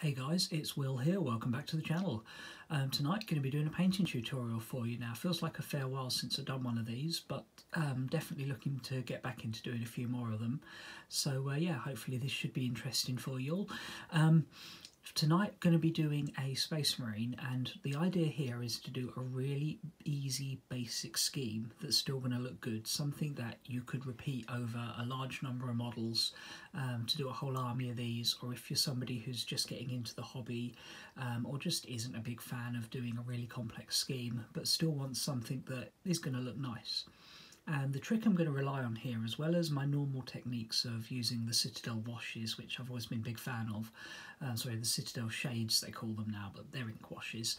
Hey guys, it's Will here, welcome back to the channel. Tonight I'm going to be doing a painting tutorial for you. Now, feels like a fair while since I've done one of these, but definitely looking to get back into doing a few more of them. So yeah, hopefully this should be interesting for you all. Tonight I'm going to be doing a Space Marine, and the idea here is to do a really easy basic scheme that's still going to look good, something that you could repeat over a large number of models to do a whole army of these, or if you're somebody who's just getting into the hobby or just isn't a big fan of doing a really complex scheme but still wants something that is going to look nice. And the trick I'm going to rely on here, as well as my normal techniques of using the Citadel washes, which I've always been a big fan of, sorry, the Citadel shades they call them now, but they're ink washes,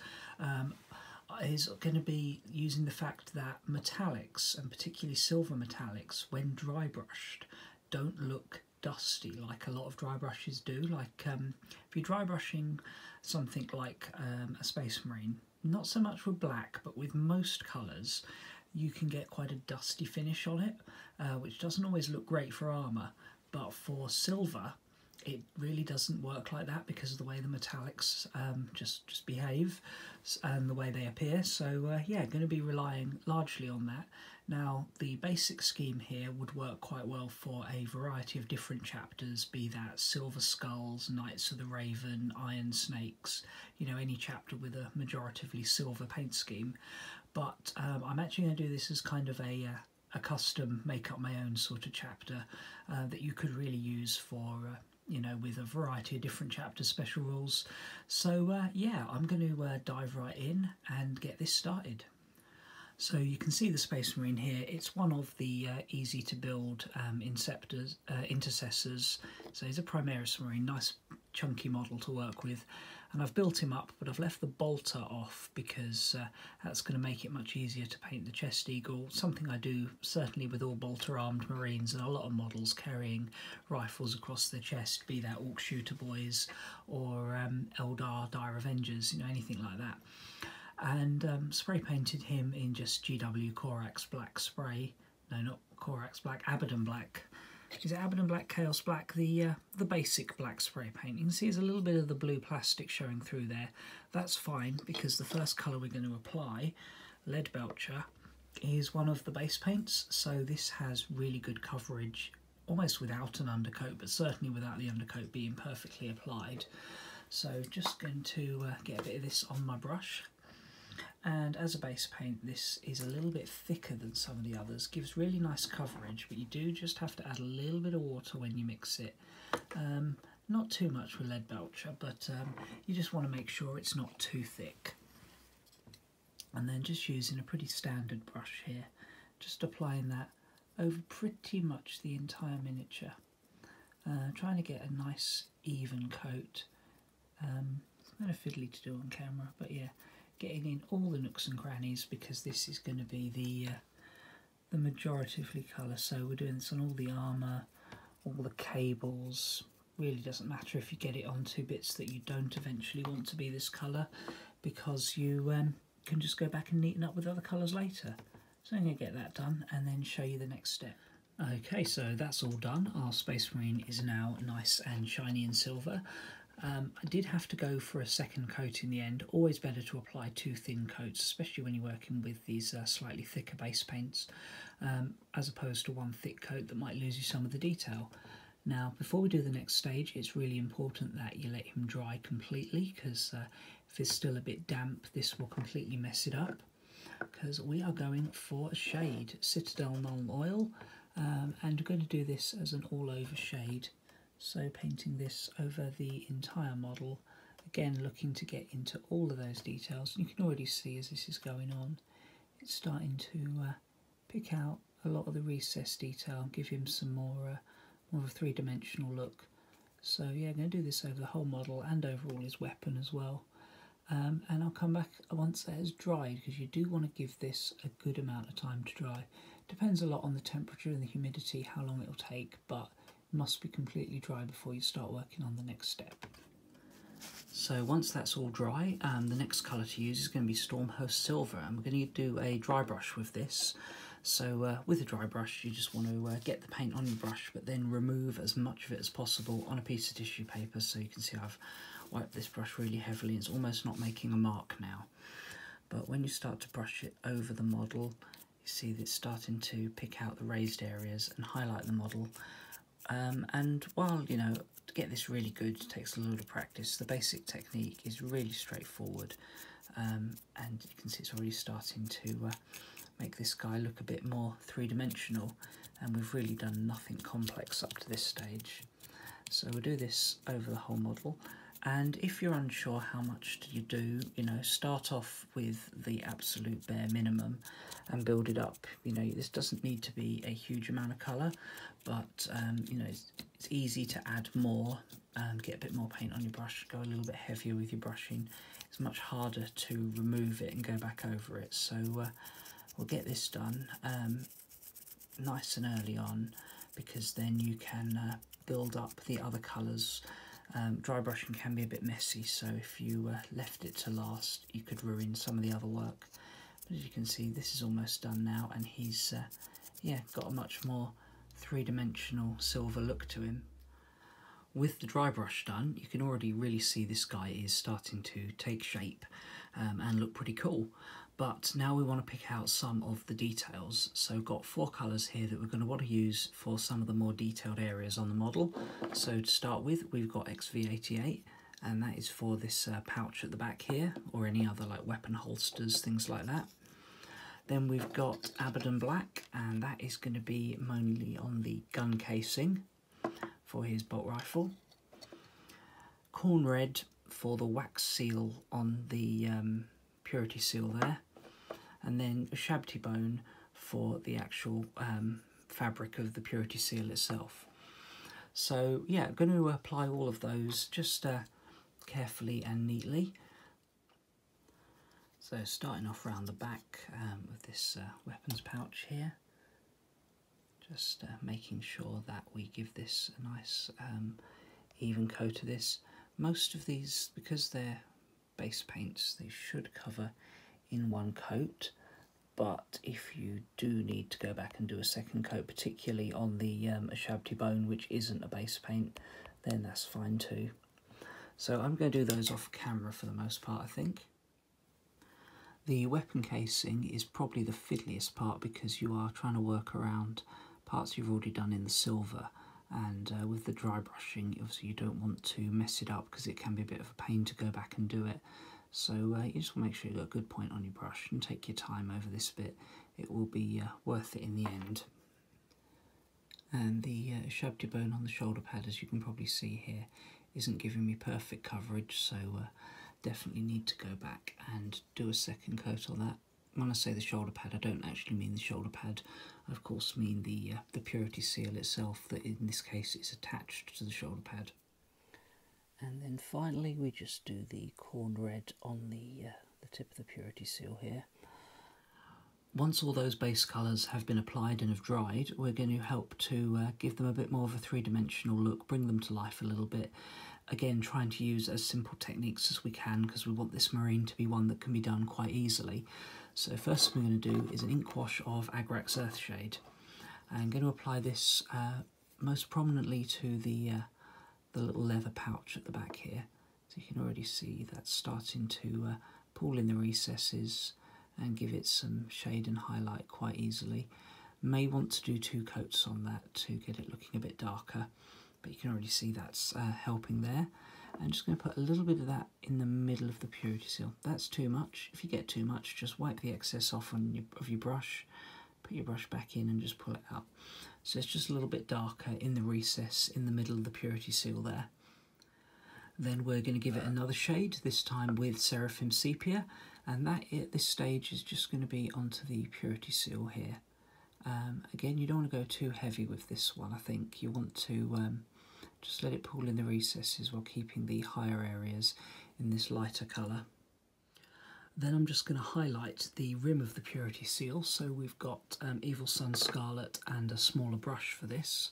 is going to be using the fact that metallics, and particularly silver metallics, when dry brushed, don't look dusty like a lot of dry brushes do. Like if you're dry brushing something like a Space Marine, not so much with black, but with most colours, you can get quite a dusty finish on it, which doesn't always look great for armour, but for silver it really doesn't work like that because of the way the metallics just behave and the way they appear. So yeah, going to be relying largely on that. Now, the basic scheme here would work quite well for a variety of different chapters, be that Silver Skulls, Knights of the Raven, Iron Snakes, you know, any chapter with a majoritively silver paint scheme. But I'm actually going to do this as kind of a custom make up my own sort of chapter that you could really use for, you know, with a variety of different chapters, special rules. So yeah, I'm going to dive right in and get this started. So you can see the Space Marine here. It's one of the easy to build intercessors. So he's a Primaris Marine, nice chunky model to work with. And I've built him up, but I've left the bolter off because that's going to make it much easier to paint the chest eagle, something I do certainly with all bolter armed Marines and a lot of models carrying rifles across their chest, be that Orc Shooter Boys or Eldar Dire Avengers, you know, anything like that. And spray painted him in just GW Corax Black spray. No, not Corax Black, Abaddon Black. Is it Abaddon Black, Chaos Black? The basic black spray paint. You can see there's a little bit of the blue plastic showing through there. That's fine, because the first colour we're going to apply, Leadbelcher, is one of the base paints, so this has really good coverage, almost without an undercoat, but certainly without the undercoat being perfectly applied. So just going to get a bit of this on my brush. And as a base paint, this is a little bit thicker than some of the others, gives really nice coverage, but you do just have to add a little bit of water when you mix it. Not too much with Leadbelcher, but you just want to make sure it's not too thick. And then just using a pretty standard brush here, just applying that over pretty much the entire miniature. Trying to get a nice even coat. It's kind of fiddly to do on camera, but yeah. Getting in all the nooks and crannies, because this is going to be the majoritively colour. So we're doing this on all the armour, all the cables. Really doesn't matter if you get it onto bits that you don't eventually want to be this colour, because you can just go back and neaten up with other colours later. So I'm going to get that done and then show you the next step. Okay, so that's all done. Our Space Marine is now nice and shiny and silver. I did have to go for a second coat in the end. Always better to apply two thin coats, especially when you're working with these slightly thicker base paints, as opposed to one thick coat that might lose you some of the detail. Now, before we do the next stage, it's really important that you let him dry completely, because if it's still a bit damp, this will completely mess it up, because we are going for a shade, Citadel Nuln Oil, and we're going to do this as an all-over shade. So painting this over the entire model, again looking to get into all of those details. You can already see as this is going on, it's starting to pick out a lot of the recess detail and give him some more of a three-dimensional look. So yeah, I'm going to do this over the whole model and over all his weapon as well. And I'll come back once that has dried, because you do want to give this a good amount of time to dry. Depends a lot on the temperature and the humidity, how long it'll take, but must be completely dry before you start working on the next step. So once that's all dry, the next colour to use is going to be Stormhost Silver, and we're going to do a dry brush with this. So with a dry brush, you just want to get the paint on your brush, but then remove as much of it as possible on a piece of tissue paper. So you can see I've wipe this brush really heavily. It's almost not making a mark now. But when you start to brush it over the model, you see that it's starting to pick out the raised areas and highlight the model. And while, you know, to get this really good takes a lot of practice, the basic technique is really straightforward. And you can see it's already starting to make this guy look a bit more three-dimensional, and we've really done nothing complex up to this stage. So we'll do this over the whole model, and if you're unsure how much do you do, you know, start off with the absolute bare minimum and build it up. You know, this doesn't need to be a huge amount of colour, but you know, it's easy to add more, get a bit more paint on your brush, go a little bit heavier with your brushing. It's much harder to remove it and go back over it, so we'll get this done nice and early on, because then you can build up the other colours. Dry brushing can be a bit messy, so if you left it to last, you could ruin some of the other work. But as you can see, this is almost done now, and he's yeah, got a much more three-dimensional silver look to him. With the dry brush done, you can already really see this guy is starting to take shape and look pretty cool. But now we want to pick out some of the details. So we've got four colours here that we're going to want to use for some of the more detailed areas on the model. So to start with, we've got XV-88, and that is for this pouch at the back here, or any other like weapon holsters, things like that. Then we've got Abaddon Black, and that is going to be mainly on the gun casing for his bolt rifle. Corn Red for the wax seal on the purity seal there. And then Ushabti Bone for the actual fabric of the purity seal itself. So yeah, I'm going to apply all of those just carefully and neatly. So starting off round the back with this weapons pouch here, just making sure that we give this a nice even coat to this. Most of these, because they're base paints, they should cover in one coat, but if you do need to go back and do a second coat, particularly on the Ushabti Bone, which isn't a base paint, then that's fine too. So I'm going to do those off camera for the most part, I think. The weapon casing is probably the fiddliest part, because you are trying to work around parts you've already done in the silver, and with the dry brushing, obviously you don't want to mess it up, because it can be a bit of a pain to go back and do it. So you just want to make sure you've got a good point on your brush and take your time over this bit. It will be worth it in the end. And the Ushabti Bone on the shoulder pad, as you can probably see here, isn't giving me perfect coverage, so definitely need to go back and do a second coat on that. When I say the shoulder pad, I don't actually mean the shoulder pad. I, of course, mean the purity seal itself, that in this case is attached to the shoulder pad. And then finally, we just do the Corn Red on the tip of the purity seal here. Once all those base colours have been applied and have dried, we're going to help to give them a bit more of a three-dimensional look, bring them to life a little bit. Again, trying to use as simple techniques as we can, because we want this marine to be one that can be done quite easily. So first thing we're going to do is an ink wash of Agrax Earthshade. I'm going to apply this most prominently to the little leather pouch at the back here. So you can already see that's starting to pull in the recesses and give it some shade and highlight quite easily. May want to do two coats on that to get it looking a bit darker, but you can already see that's helping there. I'm just going to put a little bit of that in the middle of the purity seal. That's too much. If you get too much, just wipe the excess off of your brush, put your brush back in and just pull it out. So it's just a little bit darker in the recess in the middle of the purity seal there. Then we're going to give it another shade, this time with Seraphim Sepia, and that at this stage is just going to be onto the purity seal here. Again, you don't want to go too heavy with this one, I think. You want to just let it pull in the recesses while keeping the higher areas in this lighter colour. Then I'm just going to highlight the rim of the purity seal, so we've got Evil Sun Scarlet and a smaller brush for this.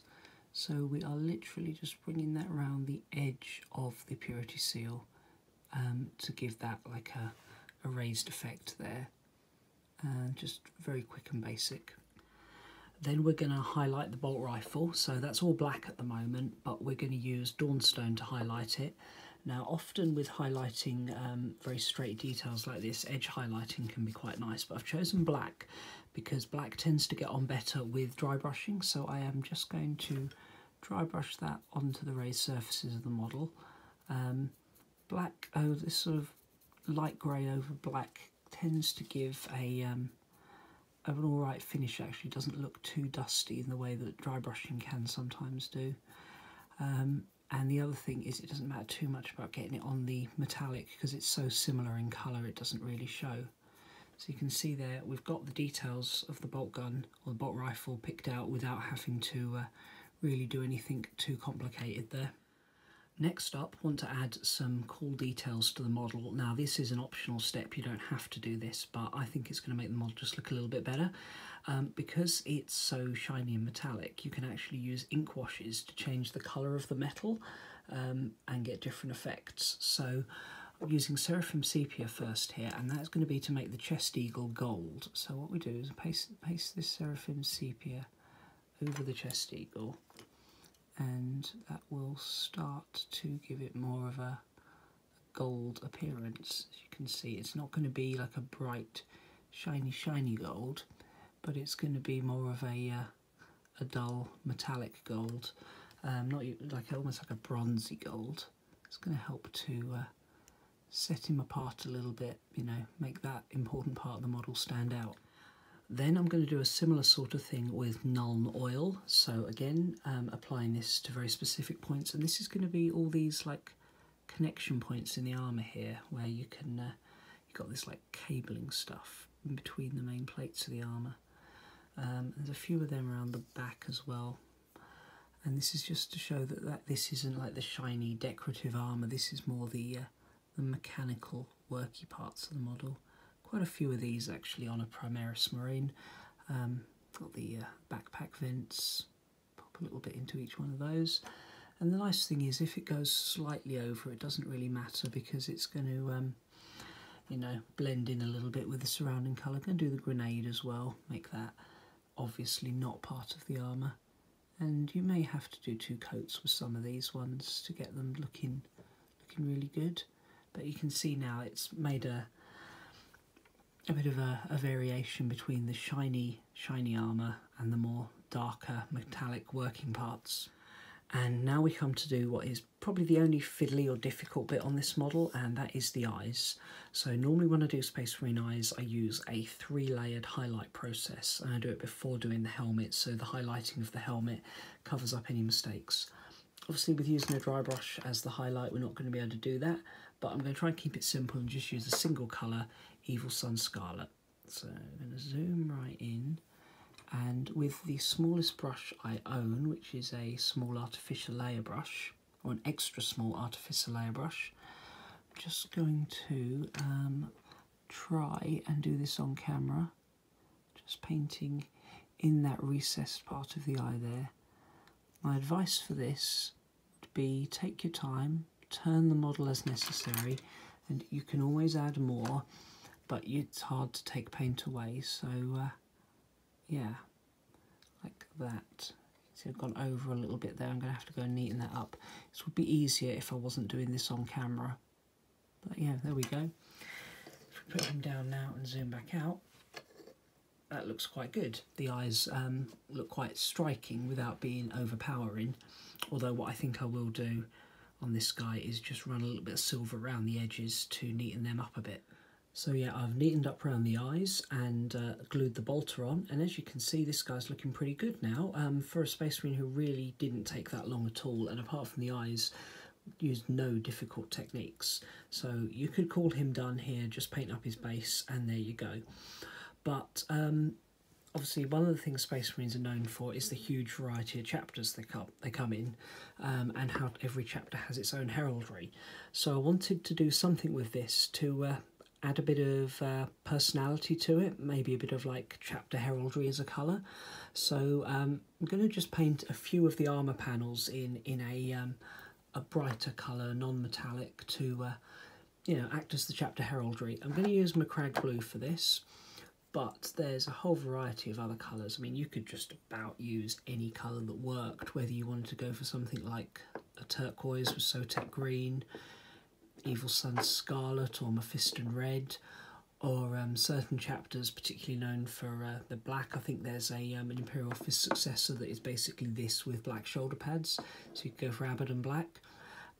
So we are literally just bringing that around the edge of the purity seal to give that like a raised effect there. Just very quick and basic. Then we're going to highlight the bolt rifle, so that's all black at the moment, but we're going to use Dawnstone to highlight it. Now often with highlighting very straight details like this, edge highlighting can be quite nice, but I've chosen black because black tends to get on better with dry brushing, so I am just going to dry brush that onto the raised surfaces of the model. Black, this sort of light grey over black tends to give a an alright finish actually, doesn't look too dusty in the way that dry brushing can sometimes do. And the other thing is it doesn't matter too much about getting it on the metallic because it's so similar in colour it doesn't really show. So you can see there we've got the details of the bolt gun or the bolt rifle picked out without having to really do anything too complicated there. Next up, want to add some cool details to the model. Now this is an optional step, you don't have to do this, but I think it's going to make the model just look a little bit better. Because it's so shiny and metallic, you can actually use ink washes to change the colour of the metal and get different effects. So I'm using Seraphim Sepia first here, and that's going to be to make the chest eagle gold. So what we do is paste this Seraphim Sepia over the chest eagle, and that will start to give it more of a gold appearance. As you can see, it's not going to be like a bright shiny gold, but it's going to be more of a dull metallic gold, not like almost like a bronzy gold. It's going to help to set him apart a little bit, you know, make that important part of the model stand out. Then I'm going to do a similar sort of thing with Nuln Oil. So again, applying this to very specific points, and this is going to be all these like connection points in the armour here, where you can, you've got this like cabling stuff in between the main plates of the armour. There's a few of them around the back as well. And this is just to show that, this isn't like the shiny decorative armour, this is more the mechanical worky parts of the model. Quite a few of these actually on a Primaris Marine. Got the backpack vents, pop a little bit into each one of those. And the nice thing is if it goes slightly over it doesn't really matter because it's going to you know, blend in a little bit with the surrounding colour. Going to do the grenade as well, make that obviously not part of the armour. And you may have to do two coats with some of these ones to get them looking really good. But you can see now it's made a bit of a variation between the shiny armour and the more darker metallic working parts. And now we come to do what is probably the only fiddly or difficult bit on this model, and that is the eyes. So normally when I do Space Marine eyes I use a 3-layered highlight process, and I do it before doing the helmet, so the highlighting of the helmet covers up any mistakes. Obviously with using a dry brush as the highlight we're not going to be able to do that, but I'm going to try and keep it simple and just use a single colour, Evil Sun Scarlet. So I'm going to zoom right in, and with the smallest brush I own, which is a small artificial layer brush, or an extra small artificial layer brush, I'm just going to try and do this on camera, just painting in that recessed part of the eye there. My advice for this would be take your time, turn the model as necessary, and you can always add more, but it's hard to take paint away, so yeah, like that. See, I've gone over a little bit there, I'm going to have to go and neaten that up. This would be easier if I wasn't doing this on camera, but yeah, there we go. If we put him down now and zoom back out, that looks quite good. The eyes look quite striking without being overpowering, although what I think I will do on this guy is just run a little bit of silver around the edges to neaten them up a bit. So yeah, I've neatened up around the eyes and glued the bolter on, and as you can see this guy's looking pretty good now. For a Space Marine who really didn't take that long at all, and apart from the eyes used no difficult techniques, so you could call him done here, just paint up his base and there you go. But obviously one of the things Space Marines are known for is the huge variety of chapters they come in, and how every chapter has its own heraldry. So I wanted to do something with this to add a bit of personality to it, maybe a bit of like chapter heraldry as a colour. So I'm going to just paint a few of the armour panels in a brighter colour, non-metallic, to you know, act as the chapter heraldry. I'm going to use Macragge Blue for this, but there's a whole variety of other colours. I mean, you could just about use any colour that worked, whether you wanted to go for something like a turquoise with Sotek Green, Evil Sun Scarlet or Mephiston Red, or certain chapters, particularly known for the black. I think there's a an Imperial Fist successor that is basically this with black shoulder pads, so you could go for Abaddon Black.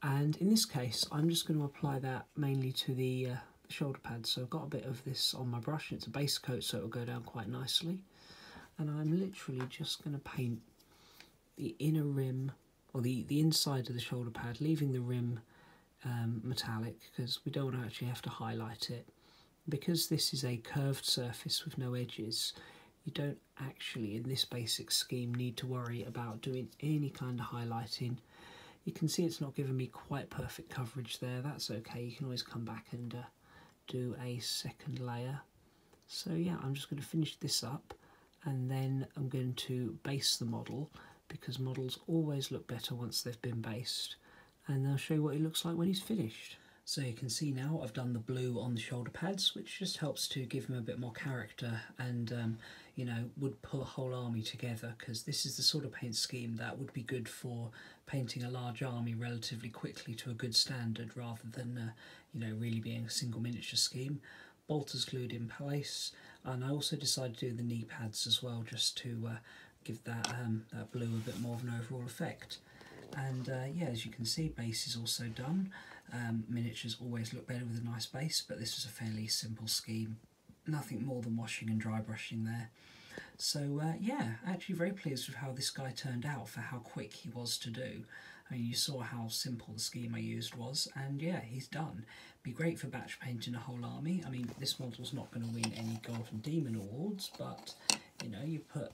And in this case, I'm just going to apply that mainly to the shoulder pads. So I've got a bit of this on my brush, and it's a base coat, so it'll go down quite nicely. And I'm literally just going to paint the inner rim, or the inside of the shoulder pad, leaving the rim metallic, because we don't actually have to highlight it. Because this is a curved surface with no edges, you don't actually, in this basic scheme, need to worry about doing any kind of highlighting. You can see it's not giving me quite perfect coverage there. That's okay, you can always come back and do a second layer. So yeah, I'm just going to finish this up, and then I'm going to base the model, because models always look better once they've been based. And I'll show you what he looks like when he's finished. So you can see now I've done the blue on the shoulder pads, which just helps to give him a bit more character, and you know, would pull a whole army together, because this is the sort of paint scheme that would be good for painting a large army relatively quickly to a good standard, rather than you know, really being a single miniature scheme. Bolters glued in place, and I also decided to do the knee pads as well, just to give that, that blue a bit more of an overall effect. And yeah, as you can see, base is also done. Miniatures always look better with a nice base, but this was a fairly simple scheme. Nothing more than washing and dry brushing there. So yeah, actually very pleased with how this guy turned out for how quick he was to do. I mean, you saw how simple the scheme I used was, and yeah, he's done. Be great for batch painting a whole army. I mean, this model's not going to win any Golden Demon awards, but you know, you put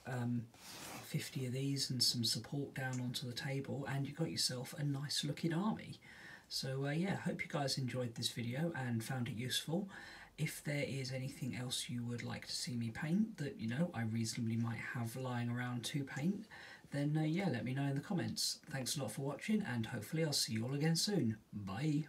50 of these and some support down onto the table, and you got yourself a nice looking army. So yeah, hope you guys enjoyed this video and found it useful. If there is anything else you would like to see me paint that, you know, I reasonably might have lying around to paint, then yeah, let me know in the comments. Thanks a lot for watching, and hopefully I'll see you all again soon. Bye!